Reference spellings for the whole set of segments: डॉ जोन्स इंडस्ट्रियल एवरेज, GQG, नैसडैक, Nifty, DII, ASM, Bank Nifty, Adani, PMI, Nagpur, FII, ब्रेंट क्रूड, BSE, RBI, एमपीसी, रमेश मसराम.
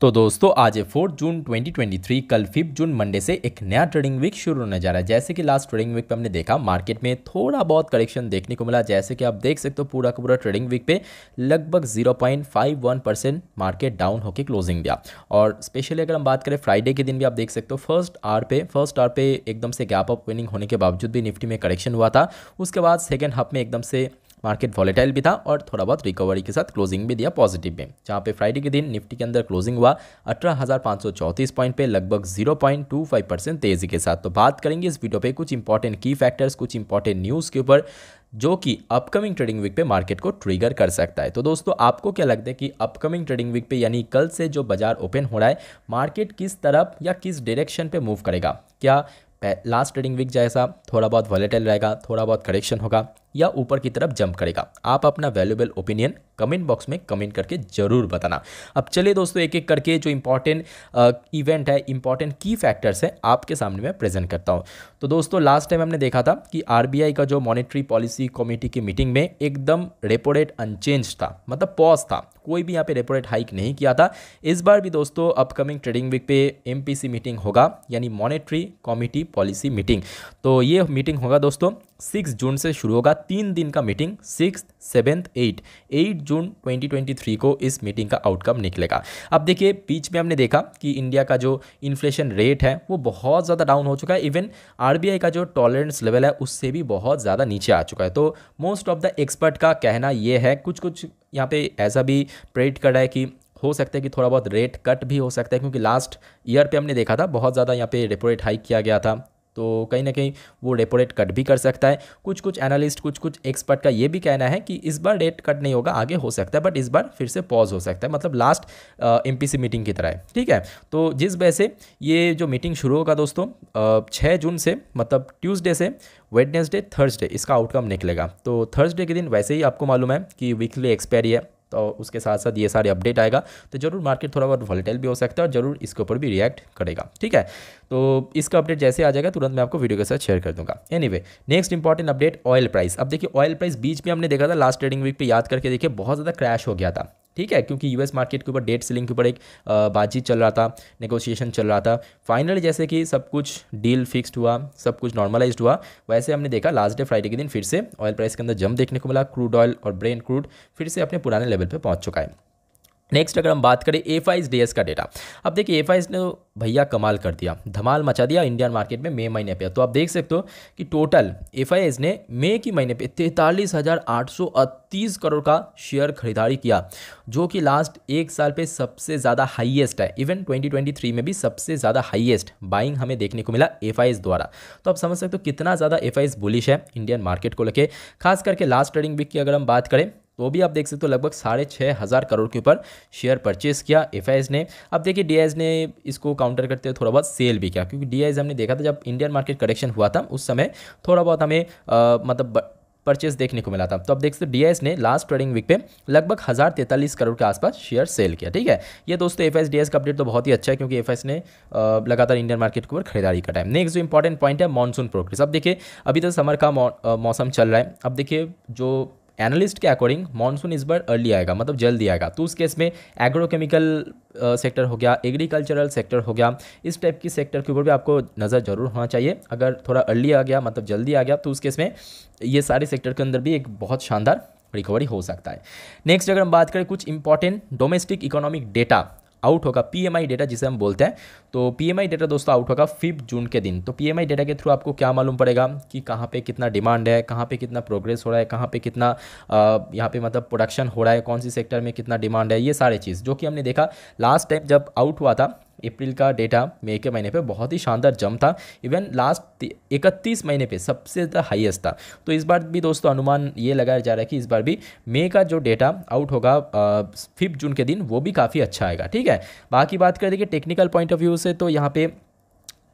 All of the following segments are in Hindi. तो दोस्तों आज है 4 जून 2023, कल 5 जून मंडे से एक नया ट्रेडिंग वीक शुरू होने जा रहा है। जैसे कि लास्ट ट्रेडिंग वीक पे हमने देखा मार्केट में थोड़ा बहुत करेक्शन देखने को मिला। जैसे कि आप देख सकते हो पूरा का पूरा ट्रेडिंग वीक पे लगभग 0.51% मार्केट डाउन होकर क्लोजिंग दिया। और स्पेशली अगर हम बात करें फ्राइडे के दिन भी आप देख सकते हो फर्स्ट आवर पे एकदम से गैप अप ओपनिंग होने के बावजूद भी निफ्टी में करेक्शन हुआ था। उसके बाद सेकेंड हाफ में एकदम से मार्केट वॉलेटाइल भी था और थोड़ा बहुत रिकवरी के साथ क्लोजिंग भी दिया पॉजिटिव में, जहाँ पे फ्राइडे के दिन निफ्टी के अंदर क्लोजिंग हुआ 18,534 पॉइंट पे लगभग 0.25% तेजी के साथ। तो बात करेंगे इस वीडियो पे कुछ इंपॉर्टेंट की फैक्टर्स, कुछ इंपॉर्टेंट न्यूज़ के ऊपर जो कि अपकमिंग ट्रेडिंग वीक पे मार्केट को ट्रिगर कर सकता है। तो दोस्तों आपको क्या लगता है कि अपकमिंग ट्रेडिंग वीक पे यानी कल से जो बाजार ओपन हो रहा है मार्केट किस तरफ या किस डायरेक्शन पे मूव करेगा? क्या लास्ट ट्रेडिंग वीक जैसा थोड़ा बहुत वॉलेटाइल रहेगा, थोड़ा बहुत करेक्शन होगा या ऊपर की तरफ जंप करेगा? आप अपना वैल्यूएबल ओपिनियन कमेंट बॉक्स में कमेंट करके ज़रूर बताना। अब चलिए दोस्तों एक एक करके जो इंपॉर्टेंट इवेंट है, इंपॉर्टेंट की फैक्टर्स हैं, आपके सामने मैं प्रेजेंट करता हूं। तो दोस्तों लास्ट टाइम हमने देखा था कि आरबीआई का जो मॉनेटरी पॉलिसी कमेटी की मीटिंग में एकदम रेपो रेट अनचेंज था, मतलब पॉज था, कोई भी यहाँ पे रेपो रेट हाइक नहीं किया था। इस बार भी दोस्तों अपकमिंग ट्रेडिंग वीक पे एमपीसी मीटिंग होगा, यानी मॉनेटरी कमेटी पॉलिसी मीटिंग। तो ये मीटिंग होगा दोस्तों 6 जून से शुरू होगा, 3 दिन का मीटिंग 6, 7, 8। 8 जून 2023 को इस मीटिंग का आउटकम निकलेगा। अब देखिए बीच में हमने देखा कि इंडिया का जो इन्फ्लेशन रेट है वो बहुत ज़्यादा डाउन हो चुका है, इवन आरबीआई का जो टॉलरेंस लेवल है उससे भी बहुत ज़्यादा नीचे आ चुका है। तो मोस्ट ऑफ द एक्सपर्ट का कहना ये है, कुछ यहाँ पे ऐसा भी प्रेडिक्ट कर रहा है कि हो सकता है कि थोड़ा बहुत रेट कट भी हो सकता है, क्योंकि लास्ट ईयर पे हमने देखा था बहुत ज़्यादा यहाँ पे रेपो रेट हाइक किया गया था, तो कहीं ना कहीं वो रेपो रेट कट भी कर सकता है। कुछ एनालिस्ट, कुछ एक्सपर्ट का ये भी कहना है कि इस बार रेट कट नहीं होगा, आगे हो सकता है बट इस बार फिर से पॉज हो सकता है, मतलब लास्ट एमपीसी मीटिंग की तरह है। ठीक है, तो जिस वजह से ये जो मीटिंग शुरू होगा दोस्तों 6 जून से, मतलब ट्यूसडे से वेडनेसडे थर्सडे इसका आउटकम निकलेगा। तो थर्सडे के दिन वैसे ही आपको मालूम है कि वीकली एक्सपायरी है, तो उसके साथ साथ ये सारे अपडेट आएगा, तो ज़रूर मार्केट थोड़ा बहुत वॉलेटाइल भी हो सकता है और ज़रूर इसके ऊपर भी रिएक्ट करेगा। ठीक है, तो इसका अपडेट जैसे आ जाएगा तुरंत मैं आपको वीडियो के साथ शेयर कर दूंगा। Anyway, next important update oil price. अब देखिए ऑयल प्राइस बीच में हमने देखा था लास्ट ट्रेडिंग वीक पे, याद करके देखिए बहुत ज़्यादा क्रैश हो गया था। ठीक है, क्योंकि यूएस मार्केट के ऊपर डेट सेलिंग के ऊपर एक बातचीत चल रहा था, नेगोशिएशन चल रहा था। फाइनली जैसे कि सब कुछ डील फिक्स्ड हुआ, सब कुछ नॉर्मलाइज्ड हुआ, वैसे हमने देखा लास्ट डे फ्राइडे के दिन फिर से ऑयल प्राइस के अंदर जंप देखने को मिला। क्रूड ऑयल और ब्रेंट क्रूड फिर से अपने पुराने लेवल पर पहुँच चुका है। नेक्स्ट अगर हम बात करें FII का डेटा, अब देखिए FII ने भैया कमाल कर दिया, धमाल मचा दिया इंडियन मार्केट में मई महीने पे। तो आप देख सकते हो कि टोटल FII ने मई के महीने पे 43,838 करोड़ का शेयर खरीदारी किया, जो कि लास्ट एक साल पे सबसे ज़्यादा हाईएस्ट है। इवन 2023 में भी सबसे ज़्यादा हाईएस्ट बाइंग हमें देखने को मिला FII द्वारा। तो आप समझ सकते हो कितना ज़्यादा FII बुलिश है इंडियन मार्केट को लेकर। खास करके लास्ट ट्रेडिंग वीक की अगर हम बात करें तो भी आप देख सकते हो लगभग 6,500 करोड़ के ऊपर शेयर परचेस किया FII ने। अब देखिए DII ने इसको काउंटर करते हुए थोड़ा बहुत सेल भी किया, क्योंकि DII हमने देखा था जब इंडियन मार्केट करेक्शन हुआ था उस समय थोड़ा बहुत हमें मतलब परचेस देखने को मिला था। तो आप देख सकते हो DII ने लास्ट ट्रेडिंग वीक पे लगभग 1,043 करोड़ के आसपास शेयर सेल किया। ठीक है, ये दोस्तों FII DII का अपडेट तो बहुत ही अच्छा है, क्योंकि FII ने लगातार इंडियन मार्केट के ऊपर खरीदारी का टाइम। नेक्स्ट जो इंपॉर्टेंट पॉइंट है मानसून प्रोग्रेस। अब देखिए अभी तो समर का मौसम चल रहा है। अब देखिए जो एनालिस्ट के अकॉर्डिंग मानसून इस बार अर्ली आएगा, मतलब जल्दी आएगा। तो उस केस में एग्रोकेमिकल सेक्टर हो गया, एग्रीकल्चरल सेक्टर हो गया, इस टाइप की सेक्टर के ऊपर भी आपको नज़र जरूर होना चाहिए। अगर थोड़ा अर्ली आ गया, मतलब जल्दी आ गया, तो उस केस में ये सारे सेक्टर के अंदर भी एक बहुत शानदार रिकवरी हो सकता है। नेक्स्ट अगर हम बात करें कुछ important domestic economic data out होगा, PMI डेटा जिसे हम बोलते हैं। तो PMI डेटा दोस्तों आउट होगा 5 जून के दिन। तो PMI डेटा के थ्रू आपको क्या मालूम पड़ेगा कि कहाँ पे कितना डिमांड है, कहाँ पे कितना प्रोग्रेस हो रहा है, कहाँ पे कितना यहाँ पे मतलब प्रोडक्शन हो रहा है, कौन सी सेक्टर में कितना डिमांड है, ये सारे चीज़ जो कि हमने देखा लास्ट टाइम जब आउट हुआ था अप्रैल का डेटा मई के महीने पे बहुत ही शानदार जंप था। इवन लास्ट 31 महीने पे सबसे ज़्यादा हाईएस्ट था। तो इस बार भी दोस्तों अनुमान ये लगाया जा रहा है कि इस बार भी मई का जो डेटा आउट होगा 5 जून के दिन वो भी काफ़ी अच्छा आएगा। ठीक है, बाकी बात करें देखिए टेक्निकल पॉइंट ऑफ व्यू से, तो यहाँ पे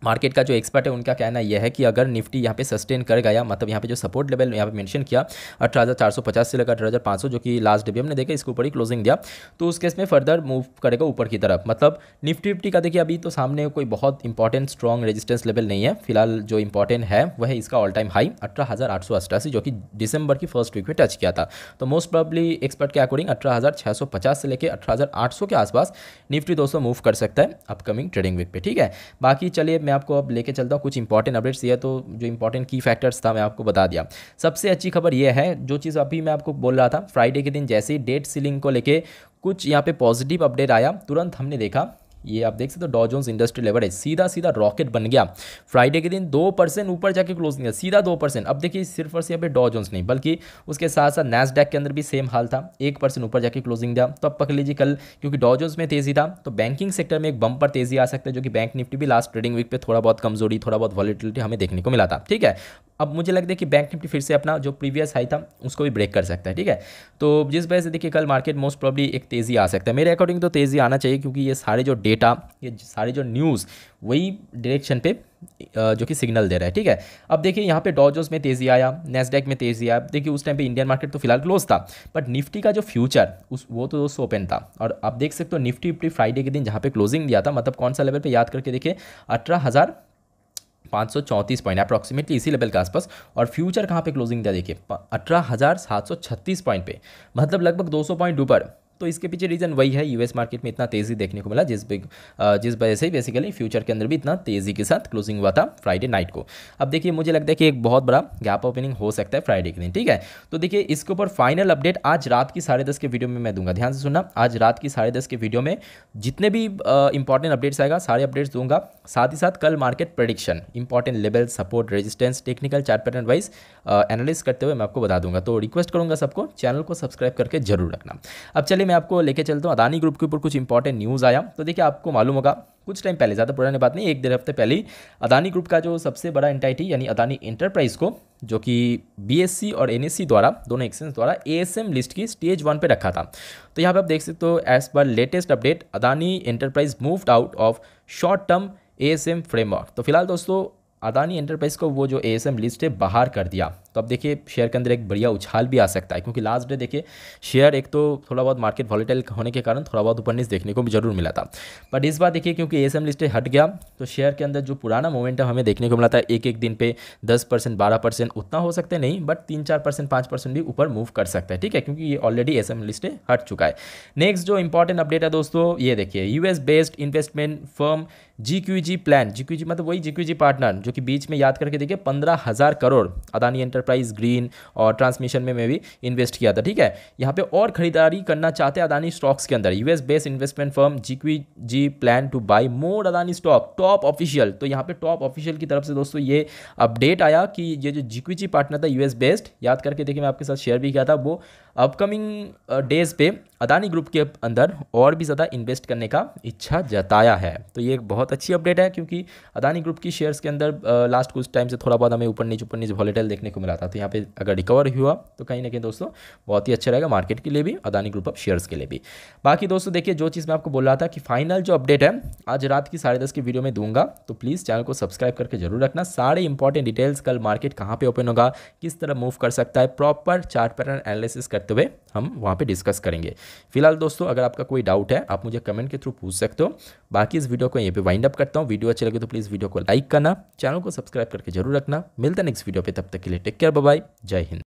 मार्केट का जो एक्सपर्ट है उनका कहना यह है कि अगर निफ्टी यहाँ पे सस्टेन कर गया, मतलब यहाँ पे जो सपोर्ट लेवल यहाँ पे मेंशन किया 18,450 से लेकर 18,500 जो कि लास्ट डे भी हमने देखा इसके ऊपर ही क्लोजिंग दिया, तो उस केस में फर्दर मूव करेगा ऊपर की तरफ। मतलब निफ्टी का देखिए अभी तो सामने कोई बहुत इंपॉर्टेंट स्ट्रॉन्ग रेजिस्टेंस लेवल नहीं है, फिलहाल जो इंपॉर्टेंट है वह है इसका ऑल टाइम हाई 18,888 जो कि दिसंबर की फर्स्ट वीक में टच किया था। तो मोस्ट प्रॉबली एक्सपर्ट के अकॉर्डिंग 18,650 से लेकर 18,800 के आसपास निफ्टी दोस्तों मूव कर सकता है अपकमिंग ट्रेडिंग वीक पे। ठीक है, बाकी चलिए मैं आपको अब लेके चलता हूँ कुछ इंपॉर्टेंट अपडेट्स दिया, तो जो इंपॉर्टेंट की फैक्टर्स था मैं आपको बता दिया। सबसे अच्छी खबर यह है जो चीज़ अभी मैं आपको बोल रहा था, फ्राइडे के दिन जैसे ही डेट सीलिंग को लेके कुछ यहाँ पे पॉजिटिव अपडेट आया तुरंत हमने देखा, ये आप देख सकते हो डॉ जोन्स इंडस्ट्रियल एवरेज सीधा सीधा रॉकेट बन गया। फ्राइडे के दिन 2% ऊपर जाके क्लोज किया, सीधा 2%। अब देखिए सिर्फ और सिर्फ पे डॉ जोन्स नहीं बल्कि उसके साथ साथ नैसडैक के अंदर भी सेम हाल था, 1% ऊपर जाके क्लोजिंग दिया। तो अब पकड़ लीजिए कल क्योंकि डॉ जोन्स में तेजी था तो बैंकिंग सेक्टर में एक बम पर तेजी आ सकता है, जो कि बैंक निफ्टी भी लास्ट ट्रेडिंग वीक पर थोड़ा बहुत कमजोरी थोड़ा बहुत वॉलीटिलिटी हमें देखने को मिला था। ठीक है, अब मुझे लगता है कि बैंक निफ्टी फिर से अपना जो प्रीवियस हाई था उसको भी ब्रेक कर सकता है। ठीक है, तो जिस वजह से देखिए कल मार्केट मोस्ट प्रॉब्ली एक तेज़ी आ सकता है। मेरे अकॉर्डिंग तो तेज़ी आना चाहिए क्योंकि ये सारे जो डेटा ये सारे जो न्यूज़ वही डायरेक्शन पे जो कि सिग्नल दे रहा है। ठीक है, अब देखिए यहाँ पे डॉ जोन्स में तेज़ी आया, नैसडैक में तेज़ी आया। देखिए उस टाइम पे इंडियन मार्केट तो फिलहाल क्लोज था बट निफ्टी का जो फ्यूचर वो तो दोस्तों ओपन था। और आप देख सकते हो निफ्टी फ्राइडे के दिन जहाँ पे क्लोजिंग दिया था, मतलब कौन सा लेवल पर याद करके देखिए 18,534 पॉइंट अप्रॉक्सीमेटली इसी लेवल के आसपास, और फ्यूचर कहाँ पे क्लोजिंग दिया देखिए 18,736 पॉइंट पे, मतलब लगभग 200 पॉइंट ऊपर। तो इसके पीछे रीज़न वही है, यूएस मार्केट में इतना तेज़ी देखने को मिला जिस वजह से बेसिकली फ्यूचर के अंदर भी इतना तेज़ी के साथ क्लोजिंग हुआ था फ्राइडे नाइट को। अब देखिए मुझे लगता है कि एक बहुत बड़ा गैप ओपनिंग हो सकता है फ्राइडे के दिन। ठीक है, तो देखिए इसके ऊपर फाइनल अपडेट आज रात की 10:30 के वीडियो में मैं दूंगा, ध्यान से सुनना। आज रात की 10:30 के वीडियो में जितने भी इंपॉर्टेंट अपडेट्स आएगा सारे अपडेट्स दूंगा, साथ ही साथ कल market prediction important level support resistance technical chart pattern wise analysis करते हुए मैं आपको बता दूंगा। तो रिक्वेस्ट करूँगा सबको चैनल को सब्सक्राइब करके जरूर रखना। अब चलिए मैं आपको लेके चलता हूँ अदानी ग्रुप के ऊपर कुछ इंपॉर्टेंट न्यूज़ आया। तो देखिए आपको मालूम होगा कुछ टाइम पहले, ज़्यादा पुरानी बात नहीं, 1-1.5 हफ्ते पहले अदानी ग्रुप का जो सबसे बड़ा एंटाइटी यानी अदानी एंटरप्राइज को, जो कि BSE और NSE द्वारा दोनों एक्सचेंज द्वारा ASM लिस्ट की स्टेज 1 पे रखा था। तो यहाँ पे आप देख सकते हो as per latest update Adani enterprise moved out of short term ASM framework. तो फिलहाल दोस्तों अदानी एंटरप्राइज को वो जो ASM लिस्ट है बाहर कर दिया। तो अब देखिए शेयर के अंदर एक बढ़िया उछाल भी आ सकता है क्योंकि लास्ट डे देखिए शेयर एक तो थोड़ा बहुत मार्केट वॉलेटाइल होने के कारण थोड़ा बहुत ऊपर नीचे देखने को भी जरूर मिला था, बट इस बार देखिए क्योंकि ASM लिस्ट हट गया तो शेयर के अंदर जो पुराना मोमेंटम हमें देखने को मिला था एक दिन पे 10% 12% उतना हो सकते नहीं बट 3-4% 5% भी ऊपर मूव कर सकता है। ठीक है, क्योंकि ये ऑलरेडी ASM लिस्ट हट चुका है। नेक्स्ट जो इंपॉर्टेंट अपडेट है दोस्तों ये देखिए US based investment firm GQG plan, GQG मतलब वही GQG पार्टनर जो कि बीच में याद करके देखिए 15,000 करोड़ अदानी एंटरप्राइज ग्रीन और ट्रांसमिशन में भी इन्वेस्ट किया था। ठीक है, यहाँ पे और खरीदारी करना चाहते हैं अदानी स्टॉक्स के अंदर। US based investment firm GQG plan to buy more Adani stock top official. तो यहाँ पे टॉप ऑफिशियल की तरफ से दोस्तों ये अपडेट आया कि ये जो GQG पार्टनर था US बेस्ड, याद करके देखिए मैं आपके साथ शेयर भी किया था, वो अपकमिंग डेज पे अदानी ग्रुप के अंदर और भी ज़्यादा इन्वेस्ट करने का इच्छा जताया है। तो ये एक बहुत अच्छी अपडेट है क्योंकि अदानी ग्रुप की शेयर्स के अंदर लास्ट कुछ टाइम से थोड़ा बहुत हमें ऊपर नीचे वॉलेटाइल देखने को मिला था। तो यहाँ पे अगर रिकवर हुआ तो कहीं ना कहीं दोस्तों बहुत ही अच्छा रहेगा मार्केट के लिए भी, अदानी ग्रुप ऑफ शेयर्स के लिए भी। बाकी दोस्तों देखिए जो चीज़ मैं आपको बोल रहा था कि फाइनल जो अपडेट है आज रात की 10:30 की वीडियो में दूंगा, तो प्लीज़ चैनल को सब्सक्राइब करके जरूर रखना। सारे इंपॉर्टेंट डिटेल्स कल मार्केट कहाँ पर ओपन होगा, किस तरह मूव कर सकता है, प्रॉपर चार्ट पैटर्न एनालिसिस करते हुए हम वहाँ पर डिस्कस करेंगे। फिलहाल दोस्तों अगर आपका कोई डाउट है आप मुझे कमेंट के थ्रू पूछ सकते हो। बाकी इस वीडियो को यहीं पे वाइंड अप करता हूँ। वीडियो अच्छी लगे तो प्लीज़ वीडियो को लाइक करना, चैनल को सब्सक्राइब करके जरूर रखना। मिलता है नेक्स्ट वीडियो पे, तब तक के लिए टेक केयर, बाय बाय, जय हिंद।